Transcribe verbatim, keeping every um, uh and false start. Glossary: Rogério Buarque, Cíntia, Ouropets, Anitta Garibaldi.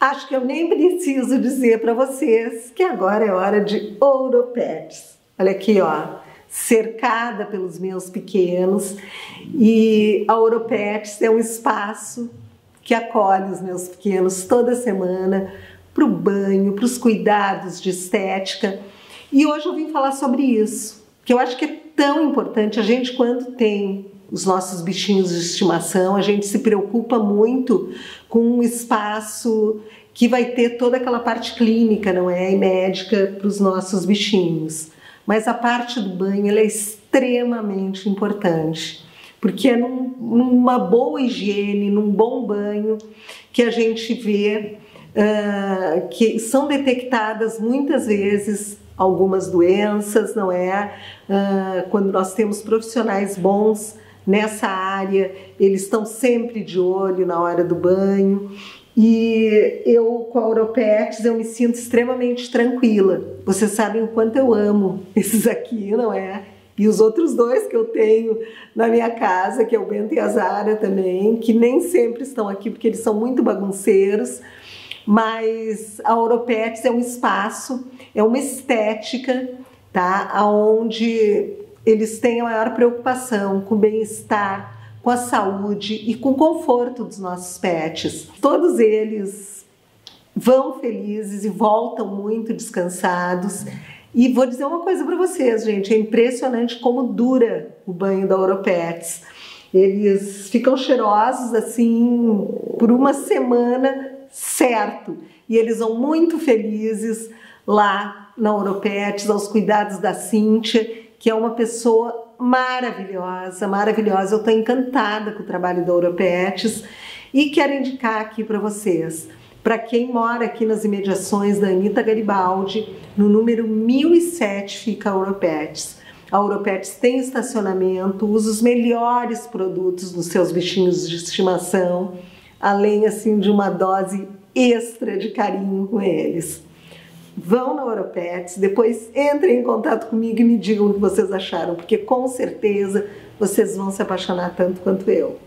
Acho que eu nem preciso dizer para vocês que agora é hora de Ouropets. Olha aqui, ó, cercada pelos meus pequenos, e a Ouropets é um espaço que acolhe os meus pequenos toda semana para o banho, para os cuidados de estética. E hoje eu vim falar sobre isso, que eu acho que é tão importante. A gente, quando tem os nossos bichinhos de estimação, a gente se preocupa muito com um espaço que vai ter toda aquela parte clínica, não é? E médica para os nossos bichinhos. Mas a parte do banho ela é extremamente importante, porque é num, numa boa higiene, num bom banho, que a gente vê uh, que são detectadas muitas vezes algumas doenças, não é? Uh, quando nós temos profissionais bons nessa área, eles estão sempre de olho na hora do banho. E eu, com a Ouropets, eu me sinto extremamente tranquila. Vocês sabem o quanto eu amo esses aqui, não é? E os outros dois que eu tenho na minha casa, que é o Bento e a Zara também, que nem sempre estão aqui porque eles são muito bagunceiros. Mas a Ouropets é um espaço, é uma estética, tá? Onde eles têm a maior preocupação com o bem-estar, com a saúde e com o conforto dos nossos pets. Todos eles vão felizes e voltam muito descansados. E vou dizer uma coisa para vocês, gente, é impressionante como dura o banho da Ouropets. Eles ficam cheirosos assim por uma semana, certo? E eles vão muito felizes lá na Ouropets, aos cuidados da Cíntia, que é uma pessoa maravilhosa, maravilhosa. Eu estou encantada com o trabalho da Ouropets e quero indicar aqui para vocês, para quem mora aqui nas imediações da Anitta Garibaldi, no número mil e sete fica a Ouropets. A Ouropets tem estacionamento, usa os melhores produtos dos seus bichinhos de estimação, além assim de uma dose extra de carinho com eles. Vão na Ouropets, depois entrem em contato comigo e me digam o que vocês acharam, porque com certeza vocês vão se apaixonar tanto quanto eu.